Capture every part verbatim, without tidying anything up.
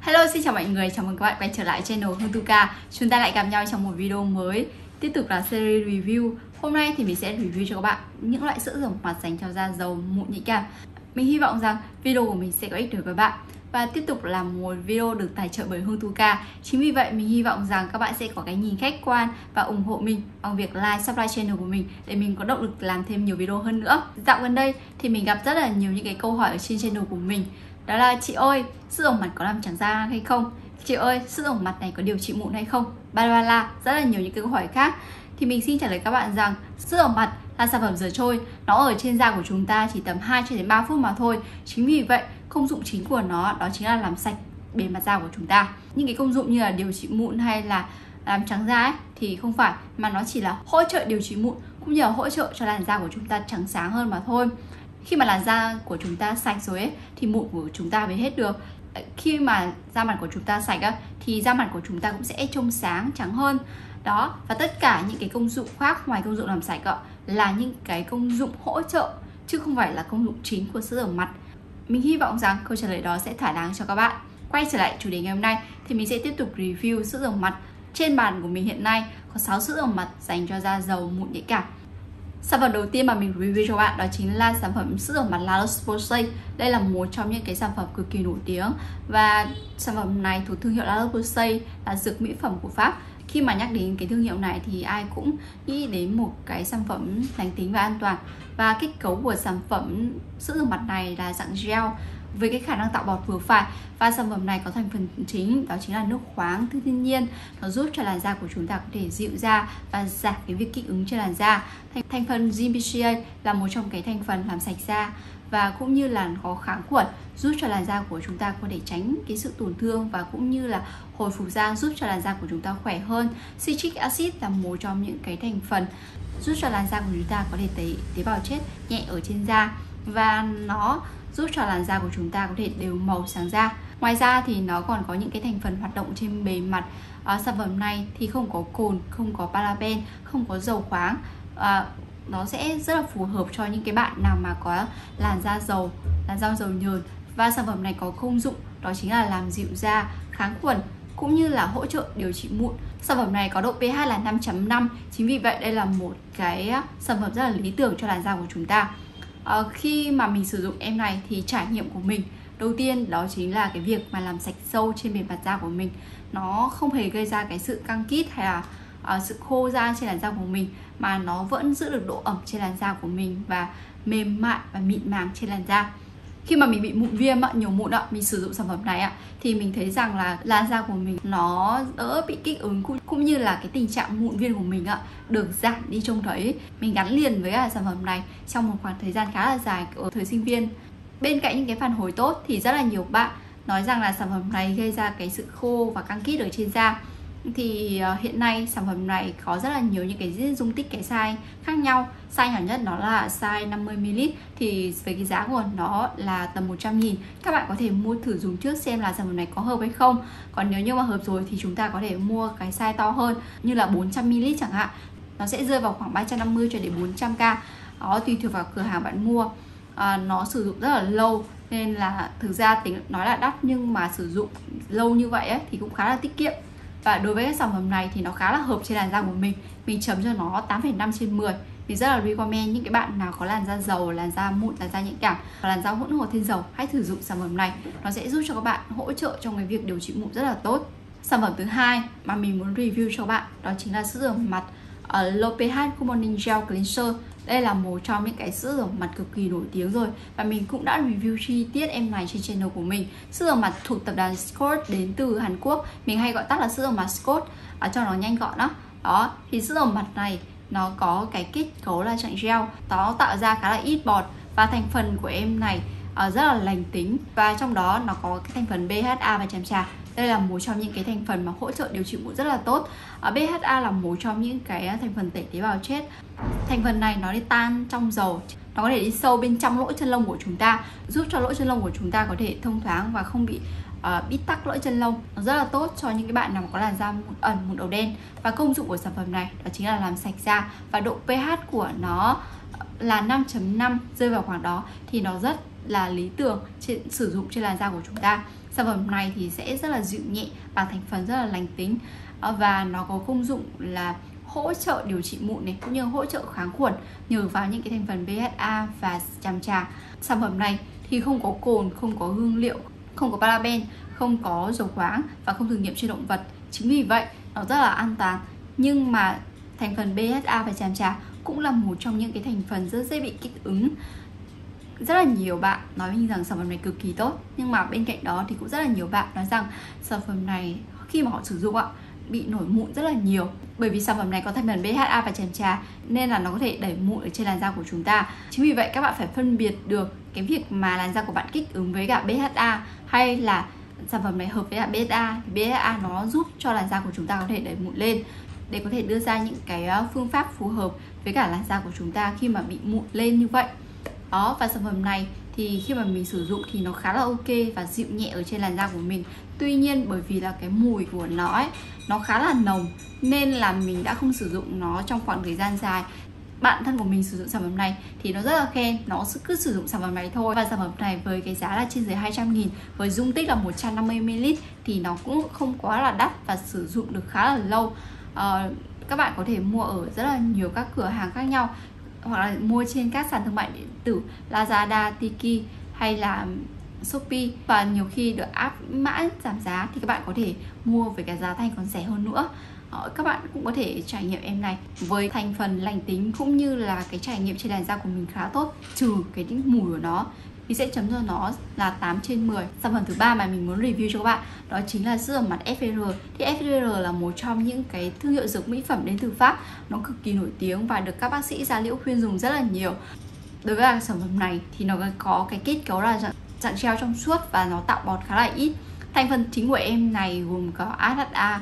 Hello, xin chào mọi người, chào mừng các bạn quay trở lại channel Hương TuCa. Chúng ta lại gặp nhau trong một video mới. Tiếp tục là series review. Hôm nay thì mình sẽ review cho các bạn những loại sữa rửa mặt dành cho da dầu mụn nhạy cảm. Mình hy vọng rằng video của mình sẽ có ích được với các bạn. Và tiếp tục là một video được tài trợ bởi Hương TuCa. Chính vì vậy mình hy vọng rằng các bạn sẽ có cái nhìn khách quan và ủng hộ mình bằng việc like, subscribe channel của mình để mình có động lực làm thêm nhiều video hơn nữa. Dạo gần đây thì mình gặp rất là nhiều những cái câu hỏi ở trên channel của mình. Đó là: chị ơi, sữa rửa mặt có làm trắng da hay không? Chị ơi, sữa rửa mặt này có điều trị mụn hay không? Ba la la, rất là nhiều những cái câu hỏi khác. Thì mình xin trả lời các bạn rằng sữa rửa mặt là sản phẩm rửa trôi, nó ở trên da của chúng ta chỉ tầm hai cho đến ba phút mà thôi. Chính vì vậy, công dụng chính của nó đó chính là làm sạch bề mặt da của chúng ta. Những cái công dụng như là điều trị mụn hay là làm trắng da ấy, thì không phải, mà nó chỉ là hỗ trợ điều trị mụn cũng như là hỗ trợ cho làn da của chúng ta trắng sáng hơn mà thôi. Khi mà làn da của chúng ta sạch rồi ấy, thì mụn của chúng ta mới hết được. Khi mà da mặt của chúng ta sạch ấy, thì da mặt của chúng ta cũng sẽ trông sáng, trắng hơn. Đó, và tất cả những cái công dụng khác ngoài công dụng làm sạch ấy, là những cái công dụng hỗ trợ chứ không phải là công dụng chính của sữa rửa mặt. Mình hy vọng rằng câu trả lời đó sẽ thỏa đáng cho các bạn. Quay trở lại chủ đề ngày hôm nay thì mình sẽ tiếp tục review sữa rửa mặt. Trên bàn của mình hiện nay có sáu sữa rửa mặt dành cho da dầu mụn nhạy cảm. Sản phẩm đầu tiên mà mình review cho bạn đó chính là sản phẩm sữa rửa mặt La Roche-Posay. Đây là một trong những cái sản phẩm cực kỳ nổi tiếng. Và sản phẩm này thuộc thương hiệu La Roche-Posay, là dược mỹ phẩm của Pháp. Khi mà nhắc đến cái thương hiệu này thì ai cũng nghĩ đến một cái sản phẩm lành tính và an toàn. Và kết cấu của sản phẩm sữa rửa mặt này là dạng gel với cái khả năng tạo bọt vừa phải. Và sản phẩm này có thành phần chính đó chính là nước khoáng thiên nhiên. Nó giúp cho làn da của chúng ta có thể dịu da và giảm cái việc kích ứng trên làn da. Thành phần giê pê xê a là một trong cái thành phần làm sạch da và cũng như là có kháng khuẩn, giúp cho làn da của chúng ta có thể tránh cái sự tổn thương và cũng như là hồi phục da, giúp cho làn da của chúng ta khỏe hơn. Citric acid là một trong những cái thành phần giúp cho làn da của chúng ta có thể tế, tế bào chết nhẹ ở trên da và nó giúp cho làn da của chúng ta có thể đều màu sáng da. Ngoài ra thì nó còn có những cái thành phần hoạt động trên bề mặt. À, sản phẩm này thì không có cồn, không có paraben, không có dầu khoáng. À, nó sẽ rất là phù hợp cho những cái bạn nào mà có làn da dầu, làn da dầu nhờn. Và sản phẩm này có công dụng đó chính là làm dịu da, kháng khuẩn cũng như là hỗ trợ điều trị mụn. Sản phẩm này có độ pH là năm chấm năm. Chính vì vậy đây là một cái sản phẩm rất là lý tưởng cho làn da của chúng ta. À, khi mà mình sử dụng em này thì trải nghiệm của mình đầu tiên đó chính là cái việc mà làm sạch sâu trên bề mặt da của mình. Nó không hề gây ra cái sự căng kít hay là à, sự khô da trên làn da của mình, mà nó vẫn giữ được độ ẩm trên làn da của mình và mềm mại và mịn màng trên làn da. Khi mà mình bị mụn viêm, nhiều mụn, mình sử dụng sản phẩm này thì mình thấy rằng là làn da của mình nó đỡ bị kích ứng cũng như là cái tình trạng mụn viêm của mình được giảm đi trông thấy. Mình gắn liền với sản phẩm này trong một khoảng thời gian khá là dài ở thời sinh viên. Bên cạnh những cái phản hồi tốt thì rất là nhiều bạn nói rằng là sản phẩm này gây ra cái sự khô và căng kít ở trên da. Thì hiện nay sản phẩm này có rất là nhiều những cái dung tích cái size khác nhau. Size nhỏ nhất nó là size năm mươi mi li lít, thì với cái giá của nó là tầm một trăm nghìn. Các bạn có thể mua thử dùng trước xem là sản phẩm này có hợp hay không. Còn nếu như mà hợp rồi thì chúng ta có thể mua cái size to hơn, như là bốn trăm mi li lít chẳng hạn. Nó sẽ rơi vào khoảng ba trăm năm mươi cho đến bốn trăm k. Đó, tùy thuộc vào cửa hàng bạn mua. à, Nó sử dụng rất là lâu nên là thực ra tính nói là đắt, nhưng mà sử dụng lâu như vậy ấy, thì cũng khá là tiết kiệm. Và đối với cái sản phẩm này thì nó khá là hợp trên làn da của mình. Mình chấm cho nó tám phẩy năm trên mười. Mình rất là recommend những cái bạn nào có làn da dầu, làn da mụn, làn da nhạy cảm, làn da hỗn hợp thiên dầu, hãy sử dụng sản phẩm này. Nó sẽ giúp cho các bạn hỗ trợ trong cái việc điều trị mụn rất là tốt. Sản phẩm thứ hai mà mình muốn review cho bạn đó chính là sữa rửa mặt Lopein Calming Gel Cleanser. Đây là một trong những cái sữa rửa mặt cực kỳ nổi tiếng rồi và mình cũng đã review chi tiết em này trên channel của mình. Sữa rửa mặt thuộc tập đoàn Scott đến từ Hàn Quốc, mình hay gọi tắt là sữa rửa mặt Scott à, cho nó nhanh gọn đó. Đó, thì sữa rửa mặt này nó có cái kết cấu là dạng gel, nó tạo ra khá là ít bọt và thành phần của em này à, rất là lành tính và trong đó nó có cái thành phần bê hát a và chàm chà. Đây là một trong những cái thành phần mà hỗ trợ điều trị mụn rất là tốt. à, bê hát a là một trong những cái thành phần tẩy tế bào chết. Thành phần này nó đi tan trong dầu, nó có thể đi sâu bên trong lỗ chân lông của chúng ta, giúp cho lỗ chân lông của chúng ta có thể thông thoáng và không bị uh, bít tắc lỗ chân lông. Nó rất là tốt cho những cái bạn nào có làn da mụn ẩn, mụn đầu đen. Và công dụng của sản phẩm này đó chính là làm sạch da và độ pH của nó là năm chấm năm, rơi vào khoảng đó thì nó rất là lý tưởng trên, sử dụng trên làn da của chúng ta. Sản phẩm này thì sẽ rất là dịu nhẹ và thành phần rất là lành tính, và nó có công dụng là hỗ trợ điều trị mụn này, cũng như hỗ trợ kháng khuẩn nhờ vào những cái thành phần pê hát a và tràm trà. Sản phẩm này thì không có cồn, không có hương liệu, không có paraben, không có dầu khoáng và không thử nghiệm trên động vật. Chính vì vậy nó rất là an toàn. Nhưng mà thành phần pê hát a và tràm trà cũng là một trong những cái thành phần rất dễ bị kích ứng. Rất là nhiều bạn nói mình rằng sản phẩm này cực kỳ tốt, nhưng mà bên cạnh đó thì cũng rất là nhiều bạn nói rằng sản phẩm này khi mà họ sử dụng ạ, bị nổi mụn rất là nhiều. Bởi vì sản phẩm này có thành phần pê hát a và tràm trà nên là nó có thể đẩy mụn ở trên làn da của chúng ta. Chính vì vậy các bạn phải phân biệt được cái việc mà làn da của bạn kích ứng với cả pê hát a hay là sản phẩm này hợp với cả pê hát a. pê hát a nó giúp cho làn da của chúng ta có thể đẩy mụn lên, để có thể đưa ra những cái phương pháp phù hợp với cả làn da của chúng ta khi mà bị mụn lên như vậy. Đó, và sản phẩm này thì khi mà mình sử dụng thì nó khá là ok và dịu nhẹ ở trên làn da của mình. Tuy nhiên bởi vì là cái mùi của nó ấy, nó khá là nồng nên là mình đã không sử dụng nó trong khoảng thời gian dài. Bạn thân của mình sử dụng sản phẩm này thì nó rất là khen, nó cứ sử dụng sản phẩm này thôi. Và sản phẩm này với cái giá là trên dưới hai trăm nghìn, với dung tích là một trăm năm mươi mi li lít thì nó cũng không quá là đắt và sử dụng được khá là lâu. à, Các bạn có thể mua ở rất là nhiều các cửa hàng khác nhau, hoặc là mua trên các sàn thương mại điện tử Lazada, Tiki hay là Shopee. Và nhiều khi được áp mã giảm giá thì các bạn có thể mua với cái giá thành còn rẻ hơn nữa. Các bạn cũng có thể trải nghiệm em này với thành phần lành tính, cũng như là cái trải nghiệm trên làn da của mình khá tốt, trừ cái mùi của nó. Mình sẽ chấm cho nó là tám trên mười. Sản phẩm thứ ba mà mình muốn review cho các bạn đó chính là sữa rửa mặt ét vê rờ. Thì ét vê rờ là một trong những cái thương hiệu dược mỹ phẩm đến từ Pháp, nó cực kỳ nổi tiếng và được các bác sĩ da liễu khuyên dùng rất là nhiều. Đối với sản phẩm này thì nó có cái kết cấu là dạng, dạng gel trong suốt và nó tạo bọt khá là ít. Thành phần chính của em này gồm có a hát a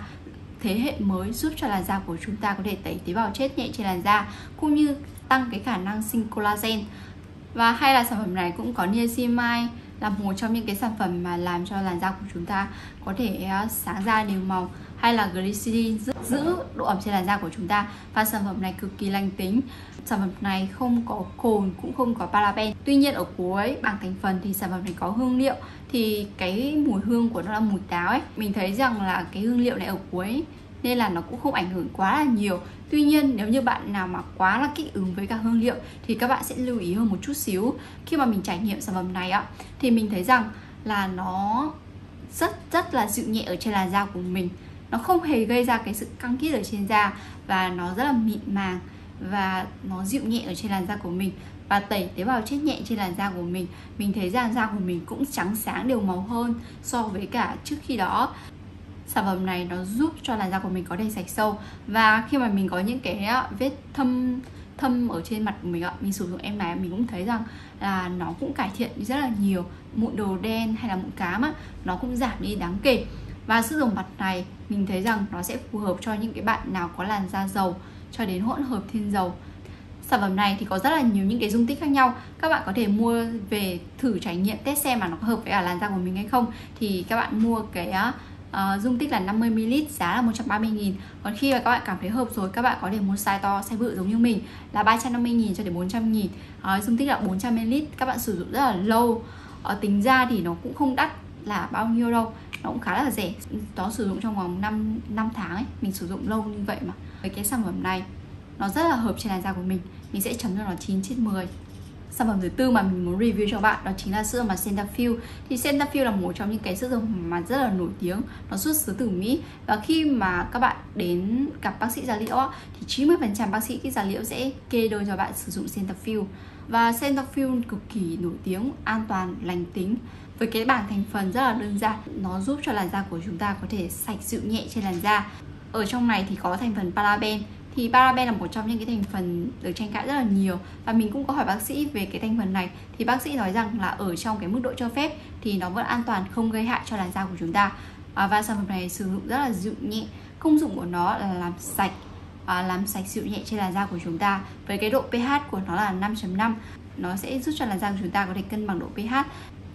thế hệ mới, giúp cho làn da của chúng ta có thể tẩy tế bào chết nhẹ trên làn da, cũng như tăng cái khả năng sinh collagen. Và hay là sản phẩm này cũng có niacinamide, là một trong những cái sản phẩm mà làm cho làn da của chúng ta có thể sáng da đều màu, hay là glycerin giữ, giữ độ ẩm trên làn da của chúng ta. Và sản phẩm này cực kỳ lành tính. Sản phẩm này không có cồn, cũng không có paraben. Tuy nhiên ở cuối bảng thành phần thì sản phẩm này có hương liệu, thì cái mùi hương của nó là mùi táo ấy. Mình thấy rằng là cái hương liệu này ở cuối nên là nó cũng không ảnh hưởng quá là nhiều. Tuy nhiên nếu như bạn nào mà quá là kích ứng với cả hương liệu thì các bạn sẽ lưu ý hơn một chút xíu. Khi mà mình trải nghiệm sản phẩm này ạ, thì mình thấy rằng là nó rất rất là dịu nhẹ ở trên làn da của mình. Nó không hề gây ra cái sự căng kít ở trên da, và nó rất là mịn màng và nó dịu nhẹ ở trên làn da của mình, và tẩy tế bào chết nhẹ trên làn da của mình. Mình thấy rằng da của mình cũng trắng sáng đều màu hơn so với cả trước khi đó. Sản phẩm này nó giúp cho làn da của mình có thể sạch sâu, và khi mà mình có những cái vết thâm thâm ở trên mặt của mình ạ, mình sử dụng em này mình cũng thấy rằng là nó cũng cải thiện rất là nhiều. Mụn đầu đen hay là mụn cám á, nó cũng giảm đi đáng kể. Và sữa rửa mặt này mình thấy rằng nó sẽ phù hợp cho những cái bạn nào có làn da dầu cho đến hỗn hợp thiên dầu. Sản phẩm này thì có rất là nhiều những cái dung tích khác nhau. Các bạn có thể mua về thử trải nghiệm test xem mà nó có hợp với cả làn da của mình hay không. Thì các bạn mua cái Uh, dung tích là năm mươi mi li lít, giá là một trăm ba mươi nghìn. Còn khi mà các bạn cảm thấy hợp rồi, các bạn có thể mua size to, size bự giống như mình, là ba trăm năm mươi nghìn cho đến bốn trăm nghìn. uh, Dung tích là bốn trăm mi li lít. Các bạn sử dụng rất là lâu. uh, Tính ra thì nó cũng không đắt là bao nhiêu đâu, nó cũng khá là rẻ. Nó sử dụng trong vòng năm tháng ấy. Mình sử dụng lâu như vậy mà. Với cái sản phẩm này nó rất là hợp trên làn da của mình. Mình sẽ chấm cho nó chín trên mười. Sản phẩm thứ tư mà mình muốn review cho các bạn đó chính là sữa rửa mặt Cetaphil. Thì Cetaphil là một trong những cái sữa rửa mặt rất là nổi tiếng, nó xuất xứ từ Mỹ. Và khi mà các bạn đến gặp bác sĩ da liễu thì chín mươi phần trăm bác sĩ da liễu sẽ kê đơn cho bạn sử dụng Cetaphil. Và Cetaphil cực kỳ nổi tiếng, an toàn, lành tính. Với cái bảng thành phần rất là đơn giản, nó giúp cho làn da của chúng ta có thể sạch dịu nhẹ trên làn da. Ở trong này thì có thành phần paraben. Thì paraben là một trong những cái thành phần được tranh cãi rất là nhiều, và mình cũng có hỏi bác sĩ về cái thành phần này thì bác sĩ nói rằng là ở trong cái mức độ cho phép thì nó vẫn an toàn, không gây hại cho làn da của chúng ta. à, và sản phẩm này sử dụng rất là dịu nhẹ. Công dụng của nó là làm sạch, à, làm sạch dịu nhẹ trên làn da của chúng ta. Với cái độ pê hát của nó là năm chấm năm, nó sẽ giúp cho làn da của chúng ta có thể cân bằng độ pê hát,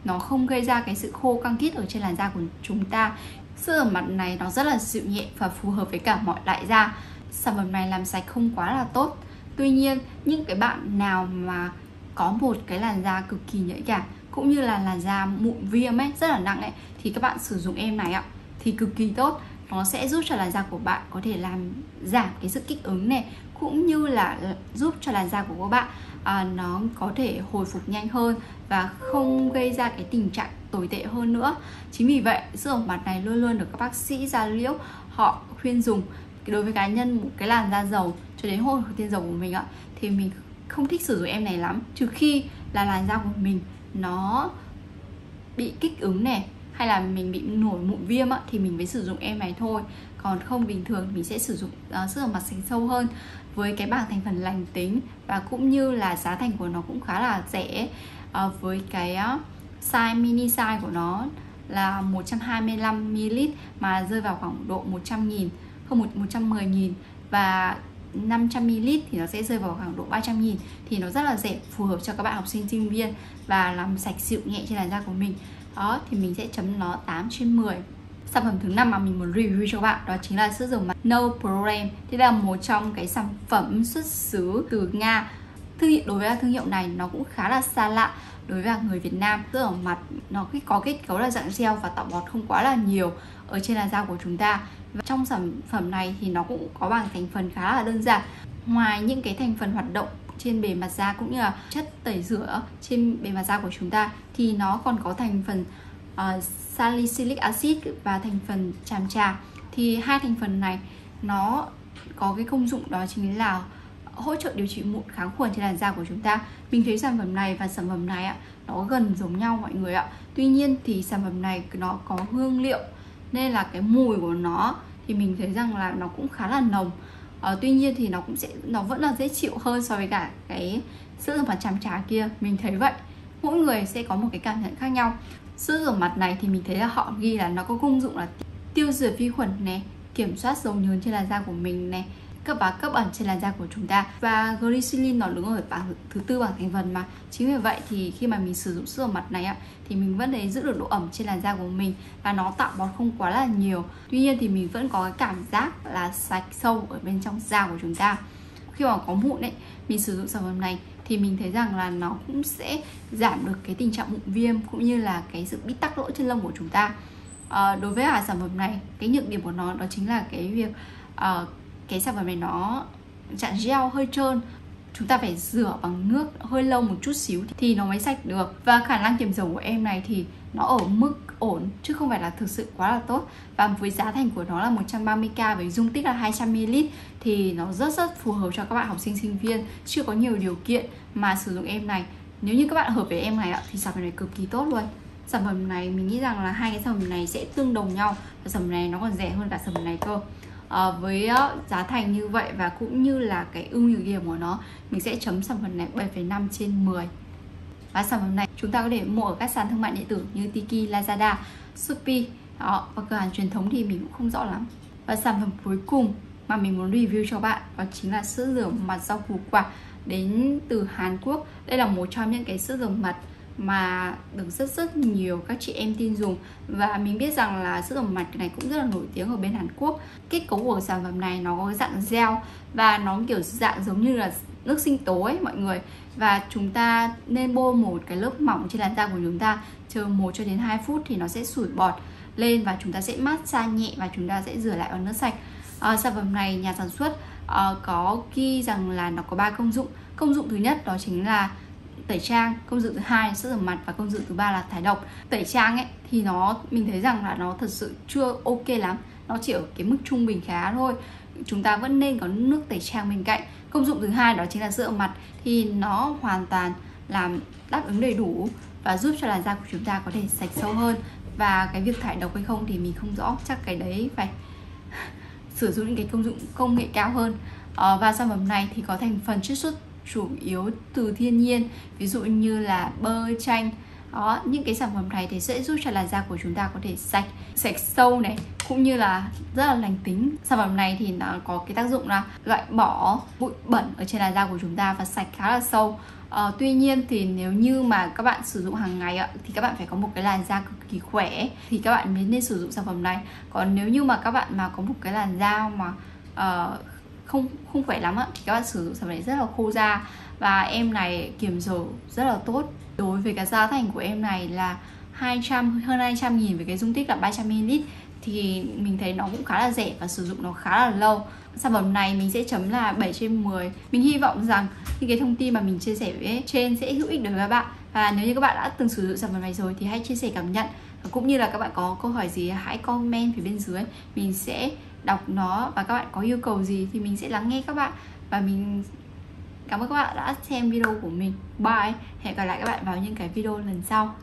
nó không gây ra cái sự khô căng kít ở trên làn da của chúng ta. Sữa rửa mặt này nó rất là dịu nhẹ và phù hợp với cả mọi loại da. Sản phẩm này làm sạch không quá là tốt, Tuy nhiên, những cái bạn nào mà có một cái làn da cực kỳ nhạy cảm cũng như là làn da mụn viêm ấy rất là nặng ấy, thì các bạn sử dụng em này ạ thì cực kỳ tốt. Nó sẽ giúp cho làn da của bạn có thể làm giảm cái sự kích ứng này, cũng như là giúp cho làn da của các bạn à, nó có thể hồi phục nhanh hơn và không gây ra cái tình trạng tồi tệ hơn nữa. Chính vì vậy, sữa rửa mặt này luôn luôn được các bác sĩ da liễu họ khuyên dùng. Đối với cá nhân một cái làn da dầu cho đến hồi tiên dầu của mình ạ, thì mình không thích sử dụng em này lắm, trừ khi là làn da của mình nó bị kích ứng này, hay là mình bị nổi mụn viêm á, thì mình mới sử dụng em này thôi. Còn không, bình thường mình sẽ sử dụng uh, sữa rửa mặt sánh sâu hơn. Với cái bảng thành phần lành tính và cũng như là giá thành của nó cũng khá là rẻ. uh, Với cái uh, size mini size của nó là một trăm hai mươi lăm mi li lít mà rơi vào khoảng độ một trăm nghìn, không một trăm mười nghìn, và năm trăm mi li lít thì nó sẽ rơi vào khoảng độ ba trăm nghìn. Thì nó rất là rẻ, phù hợp cho các bạn học sinh sinh viên và làm sạch dịu nhẹ trên làn da của mình. Đó, thì mình sẽ chấm nó tám trên mười. Sản phẩm thứ năm mà mình muốn review cho các bạn đó chính là sữa rửa mặt No Problem. Thì là một trong cái sản phẩm xuất xứ từ Nga. Thương hiệu, đối với thương hiệu này nó cũng khá là xa lạ đối với người Việt Nam. Sữa rửa mặt nó có kết cấu là dạng gel và tạo bọt không quá là nhiều ở trên làn da của chúng ta. Và trong sản phẩm này thì nó cũng có bảng thành phần khá là đơn giản. Ngoài những cái thành phần hoạt động trên bề mặt da cũng như là chất tẩy rửa trên bề mặt da của chúng ta, thì nó còn có thành phần uh, salicylic acid và thành phần tràm trà. Thì hai thành phần này nó có cái công dụng đó chính là hỗ trợ điều trị mụn, kháng khuẩn trên làn da của chúng ta. Mình thấy sản phẩm này và sản phẩm này ạ, nó gần giống nhau mọi người ạ. Tuy nhiên thì sản phẩm này nó có hương liệu nên là cái mùi của nó thì mình thấy rằng là nó cũng khá là nồng. Ờ, tuy nhiên thì nó cũng sẽ nó vẫn là dễ chịu hơn so với cả cái sữa rửa mặt tràm trà kia, mình thấy vậy. Mỗi người sẽ có một cái cảm nhận khác nhau. Sữa rửa mặt này thì mình thấy là họ ghi là nó có công dụng là tiêu diệt vi khuẩn này, kiểm soát dầu nhờn trên làn da của mình này, cấp và cấp ẩm trên làn da của chúng ta, và glycerin nó đứng ở bảng thứ tư bảng thành phần mà. Chính vì vậy thì khi mà mình sử dụng sữa rửa mặt này ạ, thì mình vẫn để giữ được độ ẩm trên làn da của mình và nó tạo bọt không quá là nhiều. Tuy nhiên thì mình vẫn có cái cảm giác là sạch sâu ở bên trong da của chúng ta. Khi mà có mụn ấy, mình sử dụng sản phẩm này thì mình thấy rằng là nó cũng sẽ giảm được cái tình trạng mụn viêm cũng như là cái sự bít tắc lỗ chân lông của chúng ta. À, đối với sản phẩm này, cái nhược điểm của nó đó chính là cái việc uh, cái sản phẩm này nó dạng gel hơi trơn, chúng ta phải rửa bằng nước hơi lâu một chút xíu thì nó mới sạch được. Và khả năng kiềm dầu của em này thì nó ở mức ổn chứ không phải là thực sự quá là tốt. Và với giá thành của nó là một trăm ba mươi nghìn với dung tích là hai trăm mi li lít thì nó rất rất phù hợp cho các bạn học sinh sinh viên chưa có nhiều điều kiện mà sử dụng em này. Nếu như các bạn hợp với em này thì sản phẩm này cực kỳ tốt luôn. Sản phẩm này mình nghĩ rằng là hai cái sản phẩm này sẽ tương đồng nhau, và sản phẩm này nó còn rẻ hơn cả sản phẩm này cơ. À, với uh, giá thành như vậy và cũng như là cái ưu nhược điểm của nó, mình sẽ chấm sản phẩm này bảy phẩy năm trên mười. Và sản phẩm này chúng ta có thể mua ở các sàn thương mại điện tử như Tiki, Lazada, Shopee đó, và cửa hàng truyền thống thì mình cũng không rõ lắm. Và sản phẩm cuối cùng mà mình muốn review cho bạn đó chính là sữa rửa mặt rau củ quả đến từ Hàn Quốc. Đây là một trong những cái sữa rửa mặt mà được rất rất nhiều các chị em tin dùng, và mình biết rằng là sữa rửa mặt này cũng rất là nổi tiếng ở bên Hàn Quốc. Kết cấu của sản phẩm này nó có dạng gel và nó kiểu dạng giống như là nước sinh tố ấy mọi người, và chúng ta nên bôi một cái lớp mỏng trên làn da của chúng ta, chờ một cho đến hai phút thì nó sẽ sủi bọt lên và chúng ta sẽ massage nhẹ và chúng ta sẽ rửa lại bằng nước sạch. À, sản phẩm này nhà sản xuất à, có ghi rằng là nó có ba công dụng. Công dụng thứ nhất đó chính là tẩy trang, công dụng thứ hai là sữa rửa mặt, và công dụng thứ ba là thải độc. Tẩy trang ấy thì nó mình thấy rằng là nó thật sự chưa ok lắm, nó chỉ ở cái mức trung bình khá thôi. Chúng ta vẫn nên có nước tẩy trang bên cạnh. Công dụng thứ hai đó chính là sữa rửa mặt thì nó hoàn toàn làm đáp ứng đầy đủ và giúp cho làn da của chúng ta có thể sạch sâu hơn. Và cái việc thải độc hay không thì mình không rõ, chắc cái đấy phải sử dụng những cái công dụng công nghệ cao hơn. Ờ, và sản phẩm này thì có thành phần chiết xuất chủ yếu từ thiên nhiên, ví dụ như là bơ, chanh. Đó, những cái sản phẩm này thì sẽ giúp cho làn da của chúng ta có thể sạch, sạch sâu này, cũng như là rất là lành tính. Sản phẩm này thì nó có cái tác dụng là loại bỏ bụi bẩn ở trên làn da của chúng ta và sạch khá là sâu. À, tuy nhiên thì nếu như mà các bạn sử dụng hàng ngày thì các bạn phải có một cái làn da cực kỳ khỏe thì các bạn mới nên sử dụng sản phẩm này. Còn nếu như mà các bạn mà có một cái làn da mà uh, không không khỏe lắm ạ. Các bạn sử dụng sản phẩm này rất là khô da, và em này kiềm dầu rất là tốt. Đối với cái giá thành của em này là hai trăm hơn hai trăm nghìn với cái dung tích là ba trăm mi li lít thì mình thấy nó cũng khá là rẻ và sử dụng nó khá là lâu. Sản phẩm này mình sẽ chấm là bảy trên mười. Mình hy vọng rằng những cái thông tin mà mình chia sẻ với trên sẽ hữu ích đối với các bạn. Và nếu như các bạn đã từng sử dụng sản phẩm này rồi thì hãy chia sẻ cảm nhận, cũng như là các bạn có câu hỏi gì hãy comment phía bên dưới, mình sẽ đọc nó. Và các bạn có yêu cầu gì thì mình sẽ lắng nghe các bạn. Và mình cảm ơn các bạn đã xem video của mình. Bye, hẹn gặp lại các bạn vào những cái video lần sau.